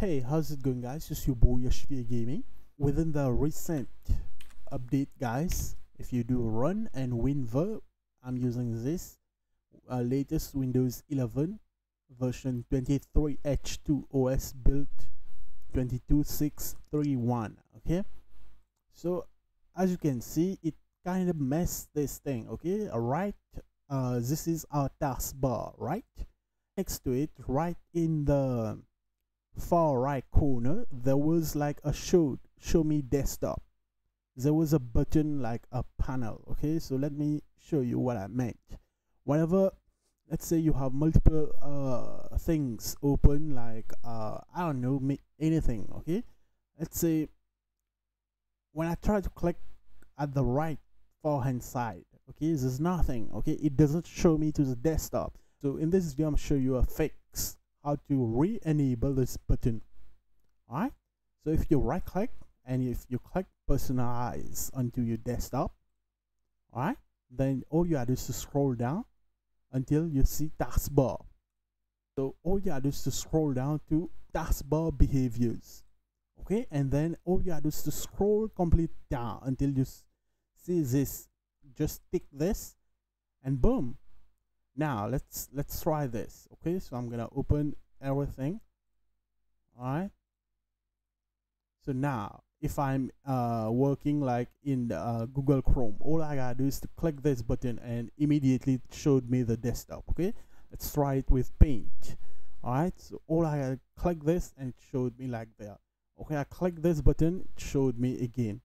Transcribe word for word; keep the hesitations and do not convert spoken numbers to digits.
Hey, how's it going guys? It's your boy Yashvir Gaming. Within the recent update guys, if you do run and winver, I'm using this uh, latest Windows eleven version twenty-three H two O S build twenty-two six thirty-one. Okay, so as you can see, it kind of messed this thing. Okay, all right, uh, this is our taskbar, right? Next to it, right in the far right corner, there was like a show show me desktop. There was a button like a panel. Okay, so let me show you what I meant. Whenever, let's say you have multiple uh things open, like uh I don't know, make anything. Okay, let's say when I try to click at the right far hand side, okay, there's nothing. Okay, it doesn't show me to the desktop. So in this video I'm showing you a fix how to re-enable this button. All right, so if you right click and if you click personalize onto your desktop, all right, then all you have is to scroll down until you see taskbar. So all you have is to scroll down to taskbar behaviors, okay, and then all you have is to scroll complete down until you see this. Just tick this and boom. Now let's let's try this. Okay, so I'm gonna open everything. All right, so now if I'm uh working like in uh, Google Chrome, all I gotta do is to click this button and immediately it showed me the desktop. Okay, let's try it with Paint. All right, so all I gotta click this and it showed me like that. Okay, I click this button, it showed me again.